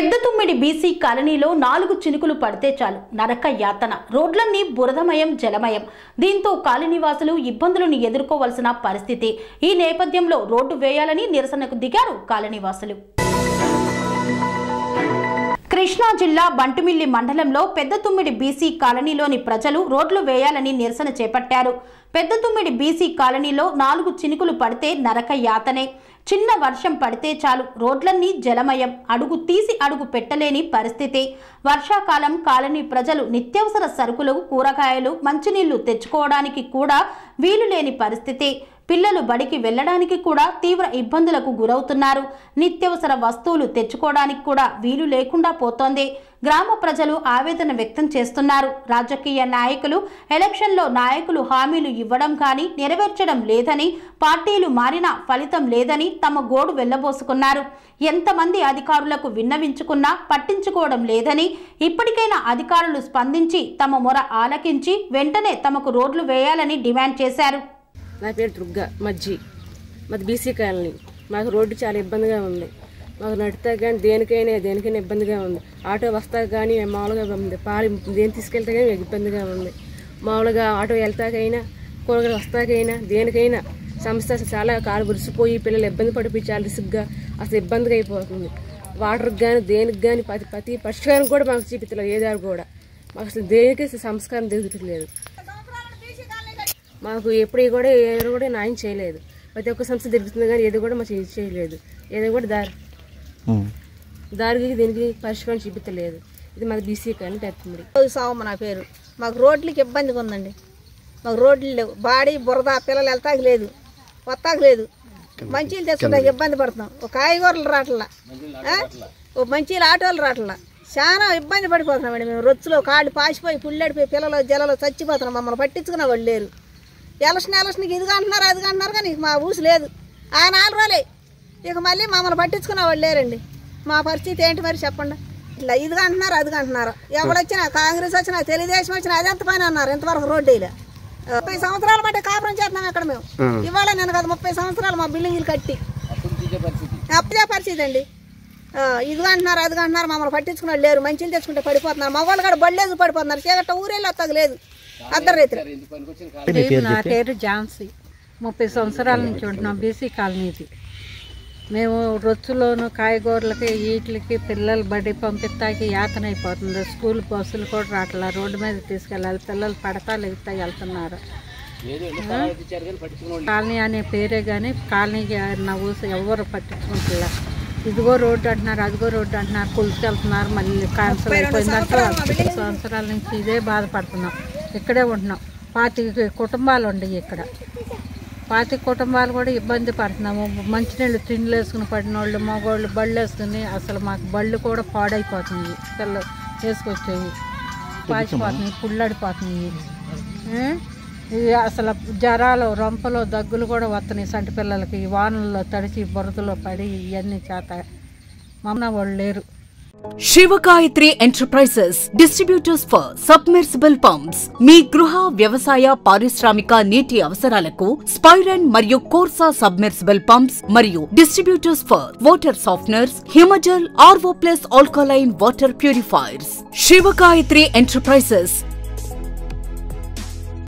పెద్దతుమ్మిడి BC కాలనీలో 4 చినుకులు పడితే చాలు నరక యాతన, రోడ్లన్నీ బురదమయం జలమయం. దీంతో కాలనీవాసులు ఇబ్బందులను ఎదుర్కోవాల్సిన పరిస్థితి. ఈ నేపథ్యంలో రోడ్డు వేయాలని నిరసనకు దిగారు కాలనీవాసులు. కృష్ణా జిల్లా బంటుమిల్లి మండలంలో పెద్దతుమ్మిడి బీసీ కాలనీలోని ప్రజలు రోడ్లు వేయాలని నిరసన చేపట్టారు. పెద్దతుమ్మిడి బీసీ కాలనీలో 4 చినుకులు పడితే నరక యాతనే. చిన్న వర్షం పడితే చాలు రోడ్లన్నీ జలమయం, అడుగు తీసి అడుగు పెట్టలేని పరిస్థితి. వర్షాకాలం కాలనీ ప్రజలు నిత్యావసర సరుకులు, కూరగాయలు, మంచినీళ్లు తెచ్చుకోవడానికి కూడా వీలు లేని పరిస్థితి. పిల్లలు బడికి వెళ్ళడానికి కూడా తీవ్ర ఇబ్బందులకు గురవుతున్నారు. నిత్యవసర వస్తువులు తెచ్చుకోవడానికి కూడా వీలు లేకుండా పోతోంది. గ్రామ ప్రజలు ఆవేదన వ్యక్తం చేస్తున్నారు. రాజకీయ నాయకులు ఎలక్షన్లో నాయకులు హామీలు ఇవ్వడం కానీ నెరవేర్చడం లేదని, పార్టీలు మారినా ఫలితం లేదని తమ గోడు వెళ్లబోసుకున్నారు. ఎంతమంది అధికారులకు విన్నవించుకున్నా పట్టించుకోవడం లేదని, ఇప్పటికైనా అధికారులు స్పందించి తమ మొర ఆలకించి వెంటనే తమకు రోడ్లు వేయాలని డిమాండ్ చేశారు. నా పేరు దుర్గా మజ్జి, మాది బీసీ కాలనీ. మాకు రోడ్డు చాలా ఇబ్బందిగా ఉంది. మాకు నడితే కానీ దేనికైనా ఇబ్బందిగా ఉంది. ఆటో వస్తా కానీ మామూలుగా పాలు దేని తీసుకెళ్తా కానీ ఇబ్బందిగా ఉంది. మామూలుగా ఆటో వెళ్తాకైనా, కూరగాయలు వస్తాకైనా, దేనికైనా సంస్థ చాలా కాలు బురిసిపోయి పిల్లలు ఇబ్బంది పడిపోయి చాలా రిసుగ్గా అసలు ఇబ్బందిగా అయిపోతుంది. వాటర్కి కానీ దేనికి కానీ ప్రతి పరిష్కారం కూడా మాకు చూపించలేదు. ఏదారు కూడా మాకు అసలు దేనికి సంస్కారం దిగుతలేదు. మాకు ఎప్పుడు కూడా ఎవరు కూడా న్యాయం చేయలేదు. ప్రతి ఒక్క సంస్థ తిరుగుతుంది కానీ ఏది కూడా మాకు చేయలేదు. ఏదో కూడా దారికి దీనికి పరిష్కారం చూపించలేదు. ఇది మాకు బీసీ కానీ పెద్ద సామ. నా పేరు. మాకు రోడ్లకి ఇబ్బందిగా ఉందండి. మాకు రోడ్లు లేవు, బాడీ బురద, పిల్లలు వెళ్తాకి లేదు, వస్తాకు లేదు. మంచిలు తెచ్చుకోవడానికి ఇబ్బంది పడుతున్నాం. ఒక కాయగూరలు రాట్లా, ఓ మంచిలు ఆటోలు రాట్లా, చాలా ఇబ్బంది పడిపోతున్నామండి. మేము రొచ్చులో కాళ్ళు పాసిపోయి పుల్లడిపోయి పిల్లలు జలలో చచ్చిపోతున్నాం. మమ్మల్ని పట్టించుకున్న వాళ్ళు లేరు. ఎలక్షన్కి ఇది అంటున్నారు, అది అంటున్నారు కానీ మా ఊసి లేదు. ఆ 4 రోజులే ఇక మళ్ళీ మమ్మల్ని పట్టించుకున్న వాళ్ళు లేరండి. మా పరిస్థితి ఏంటి మరి చెప్పండి. ఇట్లా ఇది అంటున్నారు, అది అంటున్నారు. ఎవడొచ్చినా, కాంగ్రెస్ వచ్చినా, తెలుగుదేశం వచ్చినా అదెంత పని అన్నారు. ఇంతవరకు రోడ్డు వేయలే. 30 సంవత్సరాల బట్టి కాపురం చేస్తున్నాం ఇక్కడ మేము. ఇవాళ నేను కదా 30 సంవత్సరాలు మా బిల్డింగ్లు కట్టి అప్పుడే పరిస్థితి అండి. ఇది అంటున్నారు, అది అంటున్నారు. మమ్మల్ని పట్టించుకున్న వాళ్ళు లేరు. మంచిలు తెచ్చుకుంటే పడిపోతున్నారు. మగవాళ్ళు కూడా బళ్ళేసి పడిపోతున్నారు. చీకట ఊరేళ్ళు వస్తలేదు. నా పేరు ఝాన్సీ. 30 సంవత్సరాల నుంచి ఉంటున్నాం బీసీ కాలనీది. మేము రొచ్చులోను కాయగూరలకి వీటికి పిల్లలు బడి పంపిస్తాకి యాతన అయిపోతుంది. స్కూల్ బస్సులు కూడా రాట్లా, రోడ్డు మీద తీసుకెళ్ళాలి. పిల్లలు పడతా లేకుతా వెళ్తున్నారు. కాలనీ అనే పేరే కానీ కాలనీకి నా ఊసి ఎవరు పట్టించుకుంటున్నారు. ఇదిగో రోడ్డు అంటున్నారు, అదిగో రోడ్డు అంటున్నారు. కొలుసుకెళ్తున్నారు. మళ్ళీ క్యాన్సర్ అయిపోయిందంటే 30 సంవత్సరాల నుంచి ఇదే బాధపడుతున్నాం. ఇక్కడే ఉంటున్నాం. 40 కుటుంబాలు ఉండేవి ఇక్కడ. 40 కుటుంబాలు కూడా ఇబ్బంది పడుతున్నాము. మంచినీళ్ళు తిండ్లు వేసుకుని పడిన వాళ్ళు, మగవాళ్ళు బళ్ళు వేసుకుని, అసలు మాకు బళ్ళు కూడా పాడైపోతున్నాయి. పిల్లలు వేసుకొచ్చేవి పాచిపోతున్నాయి, పుల్లడిపోతున్నాయి. ఇవి అసలు జ్వరాలు, రొంపలు, దగ్గులు కూడా వస్తున్నాయి సంటి పిల్లలకి. ఈ వానల్లో తడిచి బురదలో పడి ఇవన్నీ చేత మమ్మ వాళ్ళు లేరు. Shiva Gayatri enterprises, distributors for submersible pumps. మీ గృహ, వ్యవసాయ, పారిశ్రామిక నీటి అవసరాలకు స్పైరన్ మరియు కోర్సా సబ్మెర్సిబుల్ పంప్స్ మరియు distributors for water softeners, Himajal, RO plus alkaline water purifiers. Shiva Gayatri enterprises